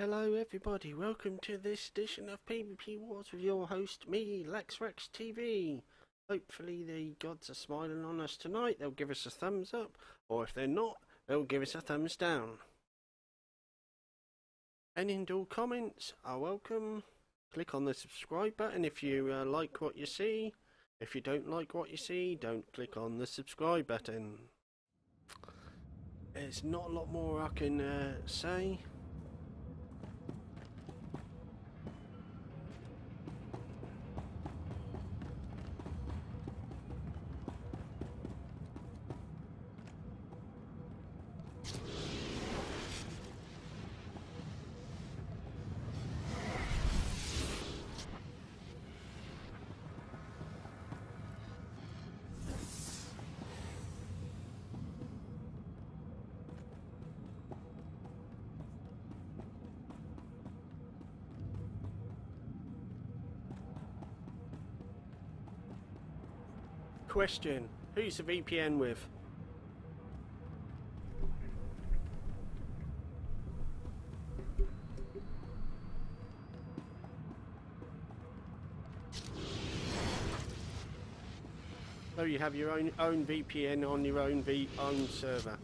Hello everybody, welcome to this edition of PvP Wars with your host, me, Lexrax TV. Hopefully the gods are smiling on us tonight, they'll give us a thumbs up, or if they're not, they'll give us a thumbs down. Any and all comments are welcome. Click on the subscribe button if you like what you see. If you don't like what you see, don't click on the subscribe button. There's not a lot more I can say. Question: who's the VPN with? So you have your own VPN on your own server.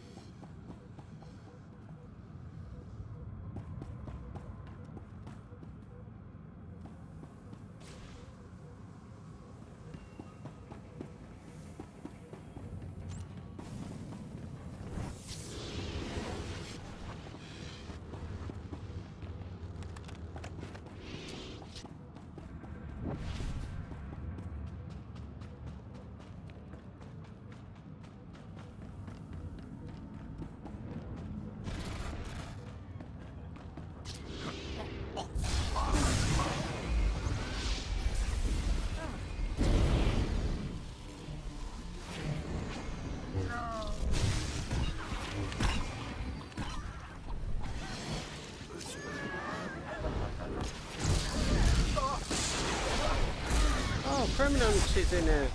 Criminals is in there.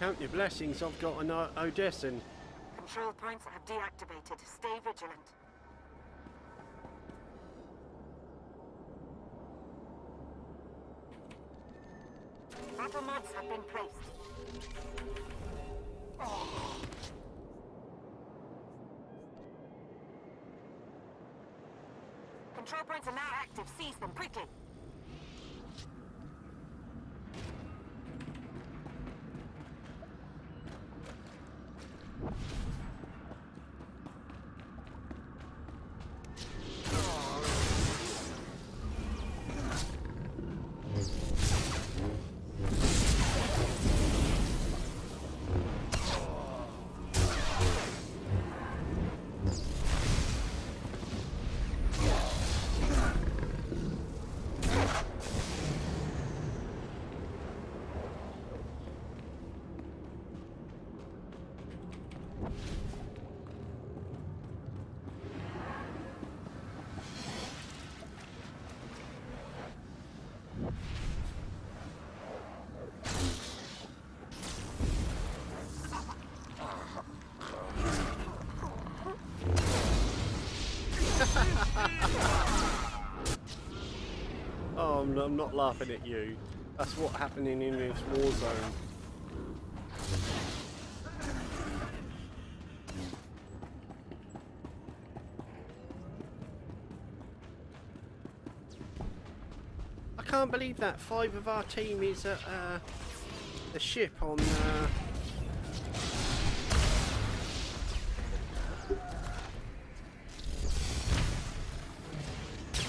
Count your blessings, I've got an Odesson. Control points are deactivated. Stay vigilant. Battle mats have been placed. Oh. Control points are now active. Seize them quickly. Oh, I'm not laughing at you. That's what's happening in this war zone. can't believe that. 5 of our team is at the ship on...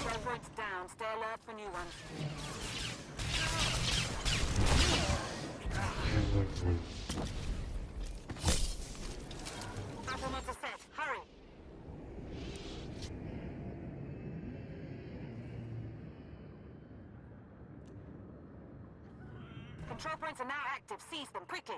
Redwood's down. Stay alert for new ones. Atoms are set. Hurry! Control points are now active. Seize them quickly.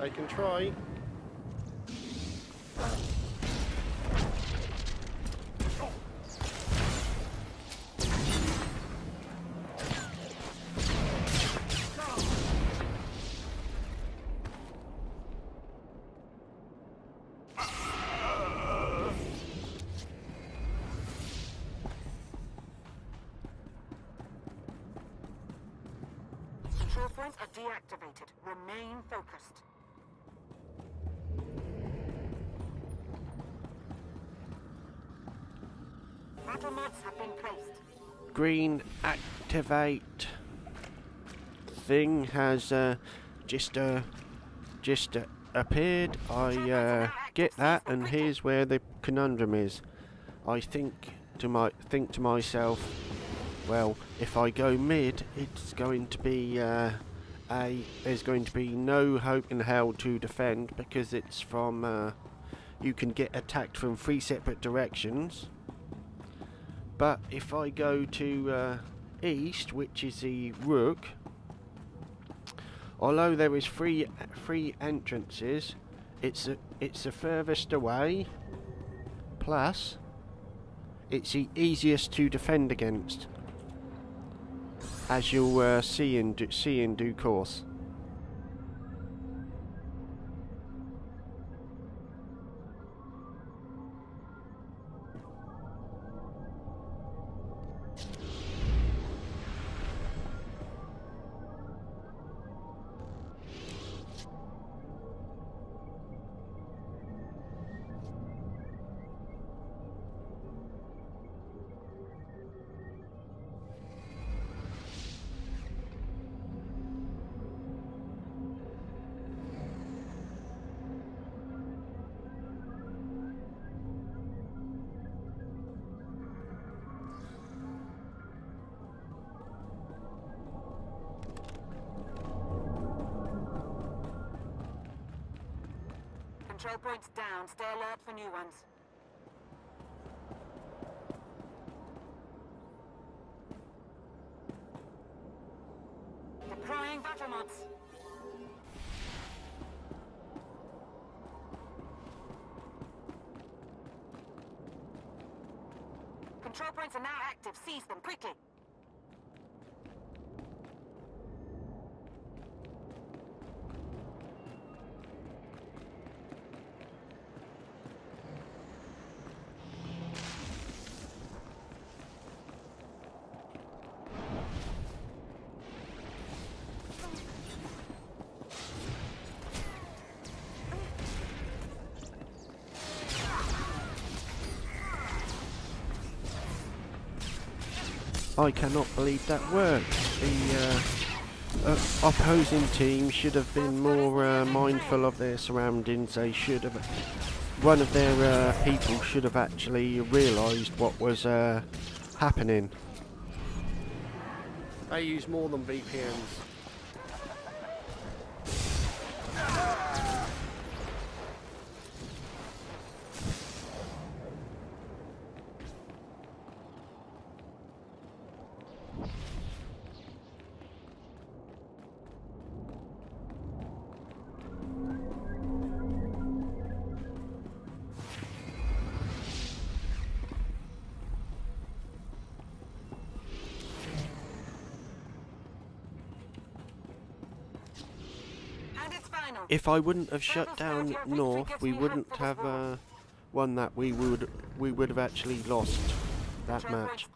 They can try. Control points are deactivated. Remain focused. Have been placed. Green activate thing has just appeared. I get that, and here's where the conundrum is. I think to myself, well, if I go mid, it's going to be there's going to be no hope in hell to defend, because it's from you can get attacked from 3 separate directions. But if I go to east, which is the rook, although there is three entrances, it's the furthest away, plus it's the easiest to defend against, as you'll see in due course. Control points down. Stay alert for new ones. Deploying battle mods. Control points are now active. Seize them quickly. I cannot believe that worked. The opposing team should have been more mindful of their surroundings. They should have. One of their people should have actually realised what was happening. They use more than VPNs. If I wouldn't have shut down north, we wouldn't have won that. We would have actually lost that match.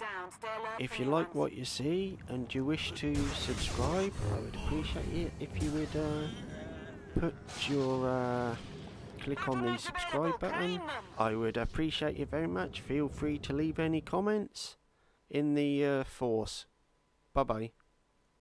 If you like what you see and you wish to subscribe, I would appreciate it if you would put your click on the subscribe button. I would appreciate it very much. Feel free to leave any comments in the force. Bye bye.